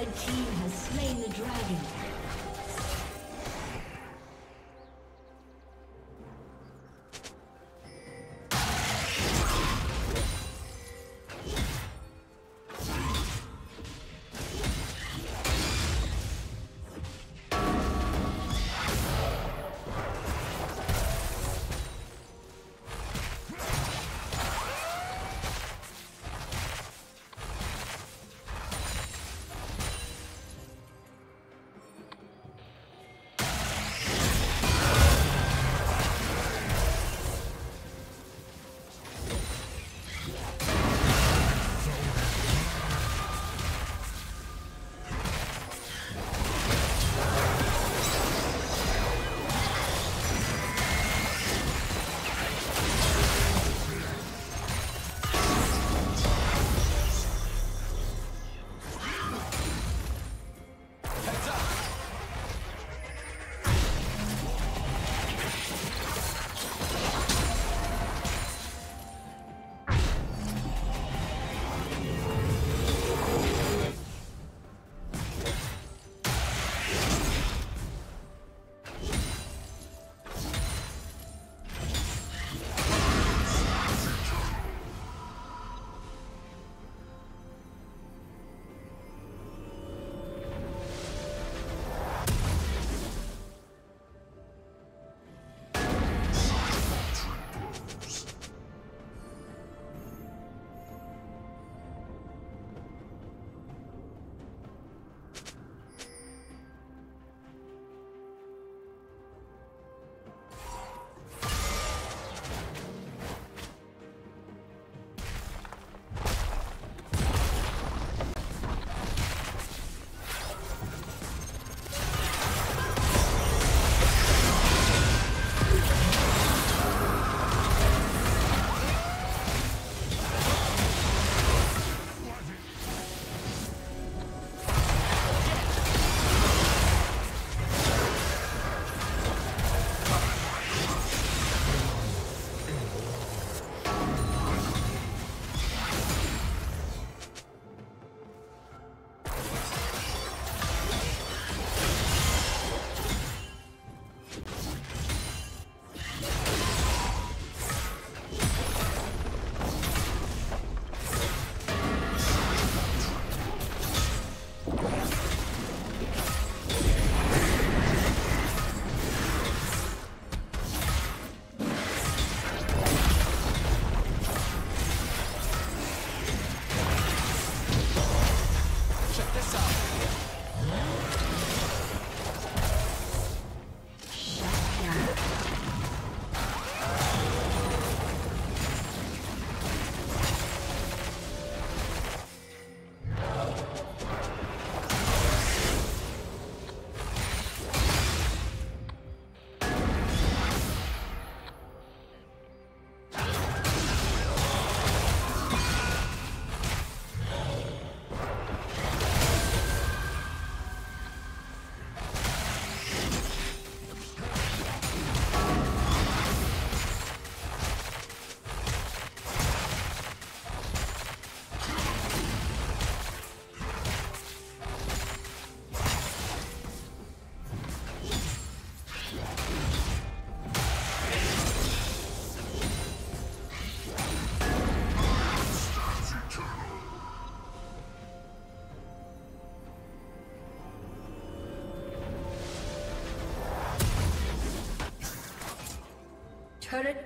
Red team has slain the dragon. Turret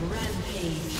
Rampage.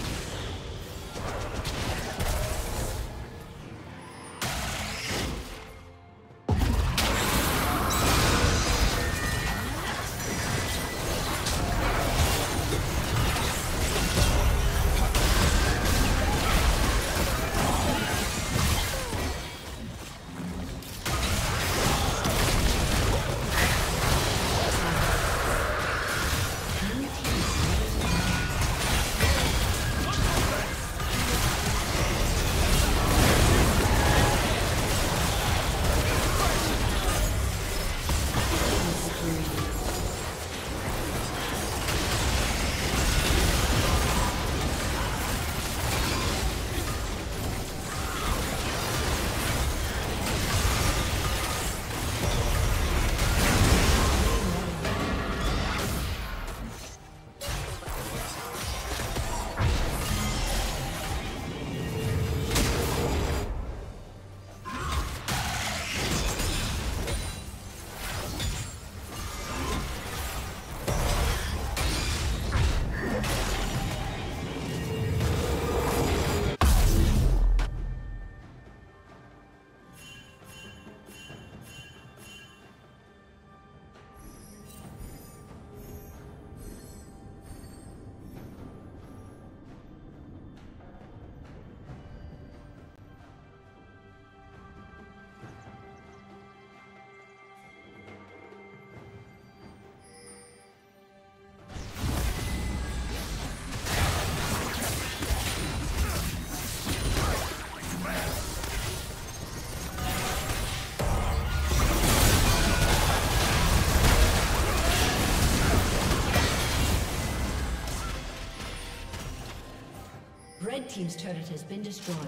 Red team's turret has been destroyed.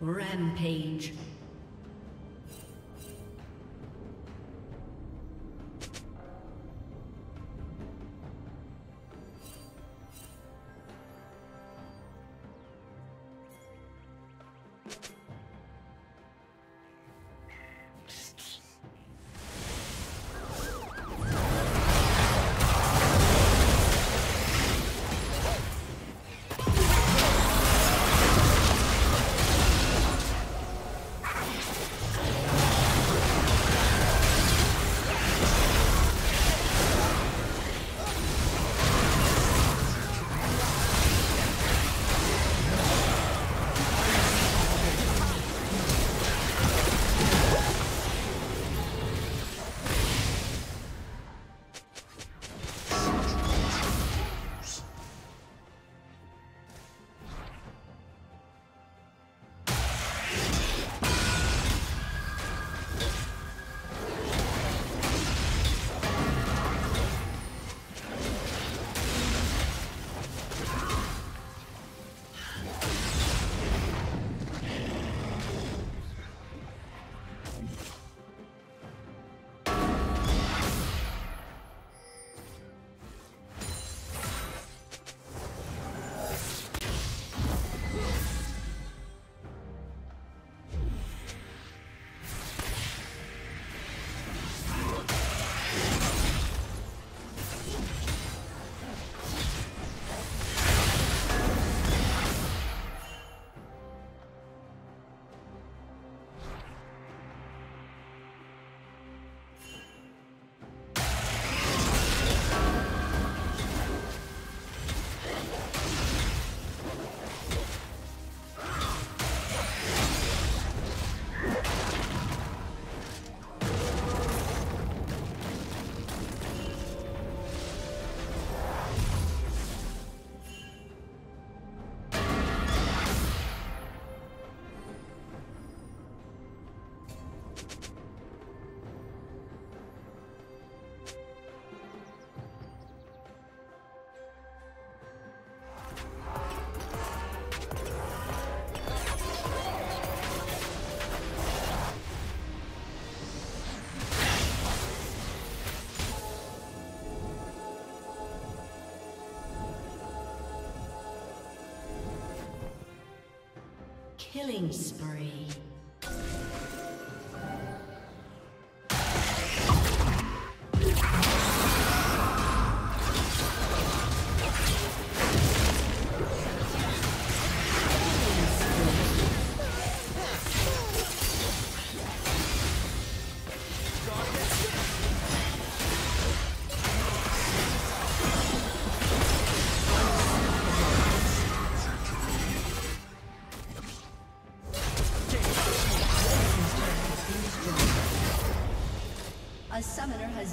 Rampage. Killing spree. summoner has